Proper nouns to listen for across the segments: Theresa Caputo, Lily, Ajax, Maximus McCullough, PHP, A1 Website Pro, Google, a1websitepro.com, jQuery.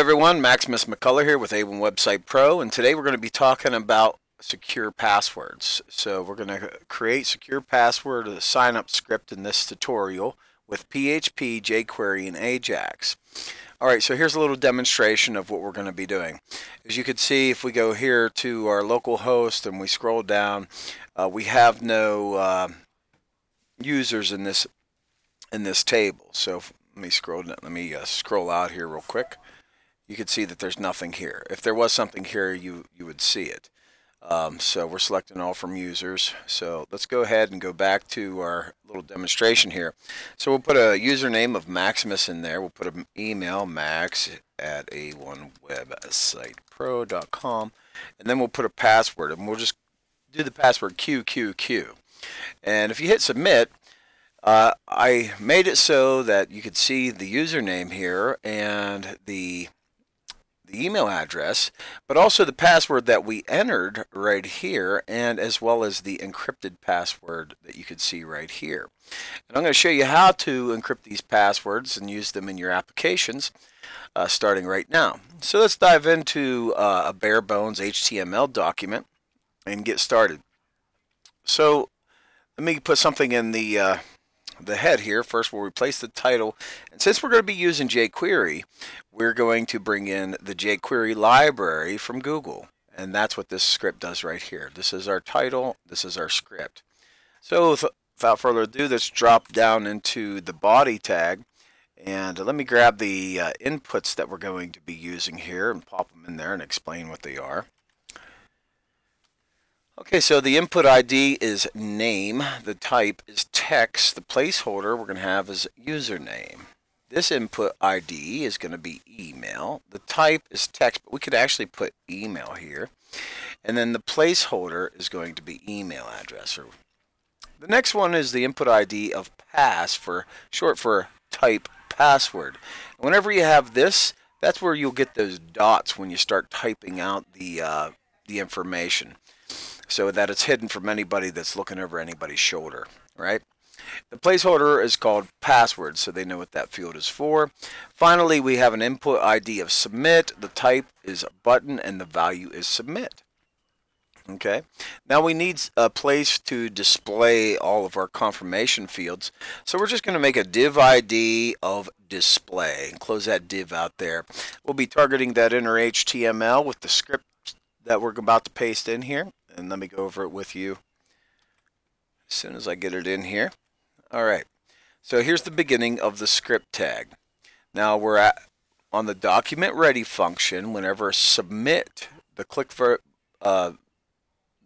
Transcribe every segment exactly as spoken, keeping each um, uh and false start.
everyone, Maximus McCullough here with A one Website Pro, and today we're going to be talking about secure passwords. So we're going to create secure password a sign up script in this tutorial with P H P, jQuery, and Ajax. Alright, so here's a little demonstration of what we're going to be doing. As you can see, if we go here to our local host and we scroll down, uh, we have no uh, users in this in this table. So if, let me scroll down, let me uh, scroll out here real quick. You can see that there's nothing here. If there was something here, you you would see it. Um, so we're selecting all from users. So let's go ahead and go back to our little demonstration here. So we'll put a username of Maximus in there. We'll put an email, max at a one website pro dot com, and then we'll put a password, and we'll just do the password Q Q Q. And if you hit submit, Uh, I made it so that you could see the username here and the, the email address, but also the password that we entered right here, and as well as the encrypted password that you could see right here. And I'm going to show you how to encrypt these passwords and use them in your applications uh, starting right now. So let's dive into uh, a bare bones H T M L document and get started. So let me put something in the uh, the head here. First, we'll replace the title, and since we're going to be using jQuery, we're going to bring in the jQuery library from Google, and that's what this script does right here. This is our title, this is our script. So without further ado, let's drop down into the body tag, and let me grab the uh, inputs that we're going to be using here and pop them in there and explain what they are. Okay, so the input I D is name, the type is text, the placeholder we're going to have is username. This input I D is going to be email, the type is text, but we could actually put email here. And then the placeholder is going to be email address. The next one is the input I D of pass, for short for type password. And whenever you have this, that's where you'll get those dots when you start typing out the, uh, the information, so that it's hidden from anybody that's looking over anybody's shoulder, right? The placeholder is called password, so they know what that field is for. Finally, we have an input I D of submit. The type is a button, and the value is submit. Okay, now we need a place to display all of our confirmation fields. So we're just going to make a div I D of display and close that div out there. We'll be targeting that inner H T M L with the script that we're about to paste in here. And let me go over it with you as soon as I get it in here. All right, so here's the beginning of the script tag. Now we're at, on the document ready function. Whenever submit, the click for uh,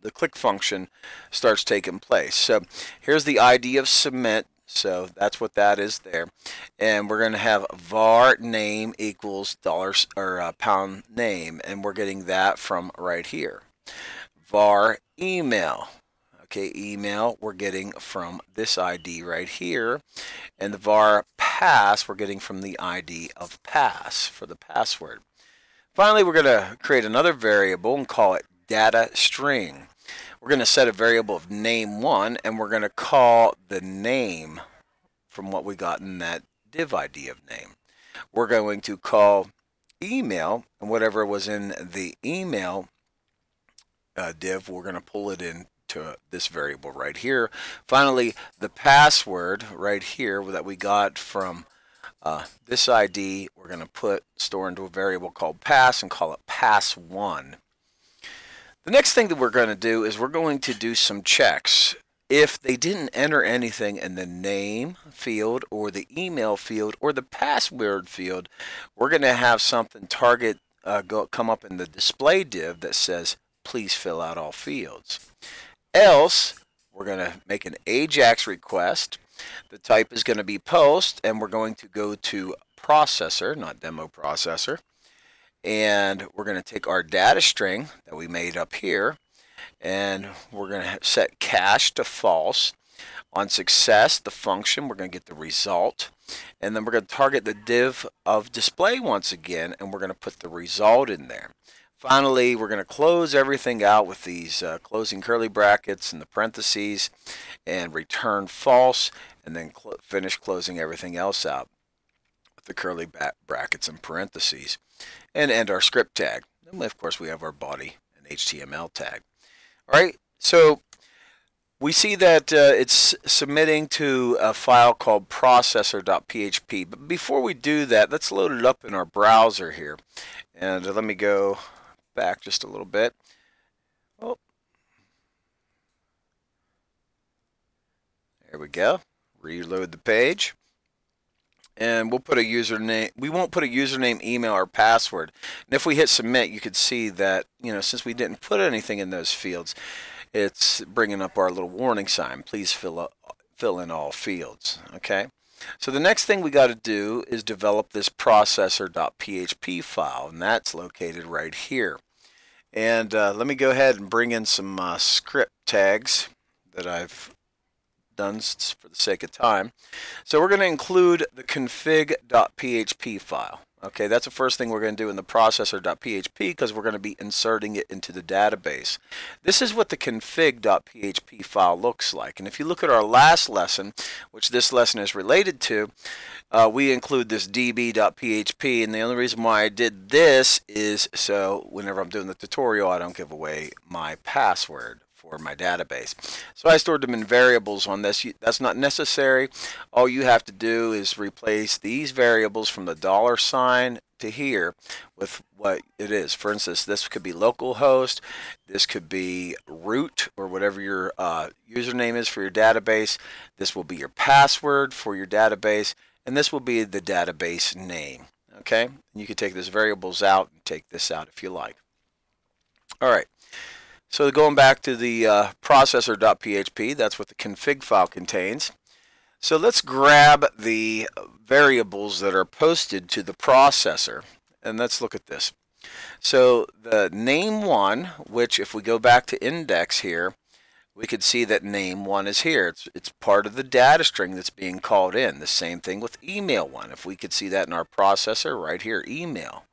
the click function starts taking place. So here's the I D of submit. So that's what that is there, and we're going to have var name equals dollars or uh, pound name, and we're getting that from right here. Var email, okay, email we're getting from this I D right here, and the var pass we're getting from the I D of pass for the password. Finally, we're going to create another variable and call it data string. We're going to set a variable of name one, and we're going to call the name from what we got in that div I D of name. We're going to call email, and whatever was in the email Uh, div, we're going to pull it into this variable right here. Finally, the password right here that we got from uh, this I D, we're going to put store into a variable called pass and call it pass one. The next thing that we're going to do is we're going to do some checks. If they didn't enter anything in the name field or the email field or the password field, we're going to have something target uh, go, come up in the display div that says please fill out all fields. Else, we're going to make an Ajax request. The type is going to be post, and we're going to go to processor, not demo processor, and we're going to take our data string that we made up here, and we're going to set cache to false. On success, the function, we're going to get the result, and then we're going to target the div of display once again, and we're going to put the result in there. Finally, we're going to close everything out with these uh, closing curly brackets and the parentheses and return false, and then cl- finish closing everything else out. with the curly brackets and parentheses, and end our script tag. And of course we have our body and H T M L tag. All right, so we see that uh, it's submitting to a file called processor dot P H P. But before we do that, let's load it up in our browser here. And uh, let me go back just a little bit. Oh, there we go. Reload the page. And we'll put a username. We won't put a username, email, or password. And if we hit submit, you could see that, you know, since we didn't put anything in those fields, it's bringing up our little warning sign. Please fill up, fill in all fields. Okay. So the next thing we got to do is develop this processor dot P H P file, and that's located right here. And uh, let me go ahead and bring in some uh, script tags that I've done for the sake of time. So we're going to include the config dot P H P file. Okay, that's the first thing we're going to do in the processor dot P H P, because we're going to be inserting it into the database. This is what the config dot P H P file looks like. And if you look at our last lesson, which this lesson is related to, uh, we include this D B dot P H P. And the only reason why I did this is so whenever I'm doing the tutorial, I don't give away my password for my database. So I stored them in variables on this. That's not necessary. All you have to do is replace these variables from the dollar sign to here with what it is. For instance, this could be localhost, this could be root, or whatever your uh, username is for your database. This will be your password for your database, and this will be the database name. Okay, and you can take these variables out and take this out if you like. All right. So going back to the uh, processor dot P H P, that's what the config file contains. So let's grab the variables that are posted to the processor, and let's look at this. So the name one, which if we go back to index here, we could see that name one is here. It's, it's part of the data string that's being called in. The same thing with email one. If we could see that in our processor right here, email.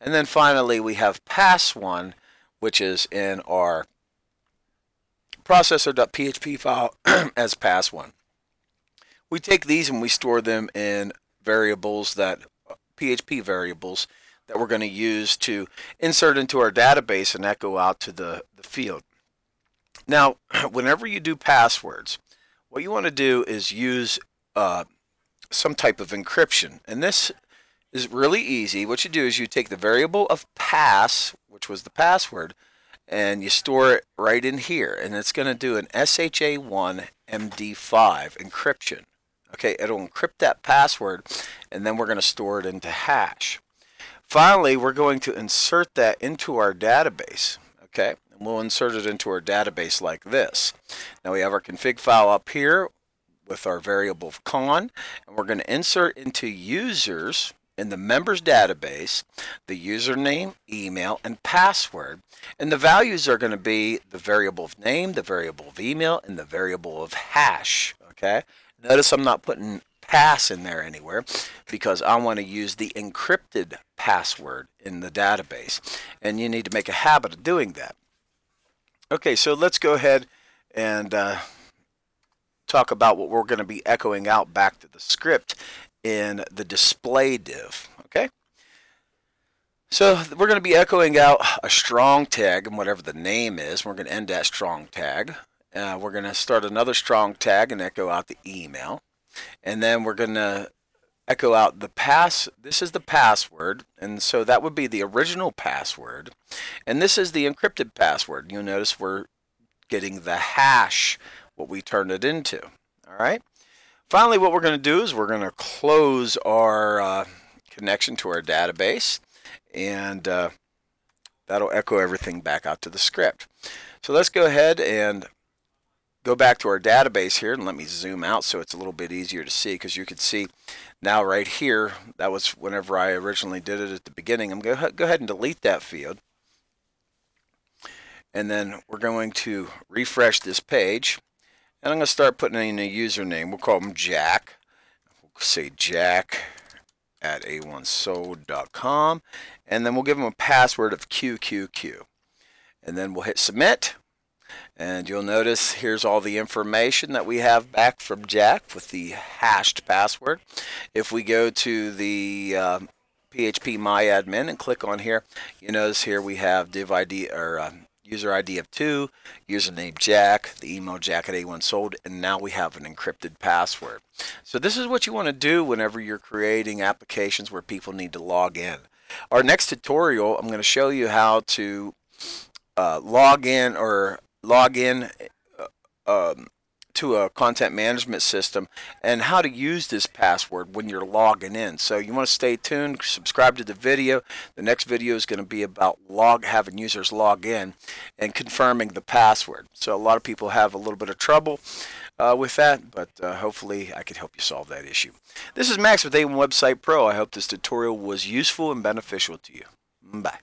And then finally we have pass one, which is in our processor dot P H P file as pass one. We take these and we store them in variables that, P H P variables that we're going to use to insert into our database and that go out to the, the field. Now, whenever you do passwords, what you want to do is use uh, some type of encryption. And this is really easy. What you do is you take the variable of pass, which was the password, and you store it right in here, and it's going to do an S H A one M D five encryption. Okay, it'll encrypt that password, and then we're going to store it into hash. Finally, we're going to insert that into our database. Okay, and we'll insert it into our database like this. Now we have our config file up here with our variable con, and we're going to insert into users in the members database, the username, email, and password. And the values are going to be the variable of name, the variable of email, and the variable of hash. Okay. Notice I'm not putting pass in there anywhere because I want to use the encrypted password in the database. And you need to make a habit of doing that. Okay, so let's go ahead and uh, talk about what we're going to be echoing out back to the script in the display div. Okay, so we're going to be echoing out a strong tag and whatever the name is. We're going to end that strong tag. Uh, we're going to start another strong tag and echo out the email, and then we're going to echo out the pass. This is the password, and so that would be the original password, and this is the encrypted password. You'll notice we're getting the hash, what we turned it into. All right. Finally, what we're going to do is we're going to close our uh, connection to our database, and uh, that'll echo everything back out to the script. So let's go ahead and go back to our database here, and let me zoom out so it's a little bit easier to see, because you can see now right here, that was whenever I originally did it at the beginning. I'm going to go ahead and delete that field, and then we're going to refresh this page. And I'm going to start putting in a username. We'll call him Jack. We'll say Jack at A one sold dot com. And then we'll give him a password of Q Q Q. And then we'll hit submit. And you'll notice here's all the information that we have back from Jack with the hashed password. If we go to the uh, P H P My Admin and click on here, you notice here we have div I D or uh, user I D of two, username Jack, the email Jack at A one sold, and now we have an encrypted password. So this is what you want to do whenever you're creating applications where people need to log in. Our next tutorial, I'm going to show you how to uh, log in or log in uh, um, to a content management system and how to use this password when you're logging in. So you want to stay tuned, subscribe to the video. The next video is going to be about log having users log in and confirming the password. So a lot of people have a little bit of trouble uh, with that, but uh, hopefully I can help you solve that issue. This is Max with A one Website Pro. I hope this tutorial was useful and beneficial to you. Bye.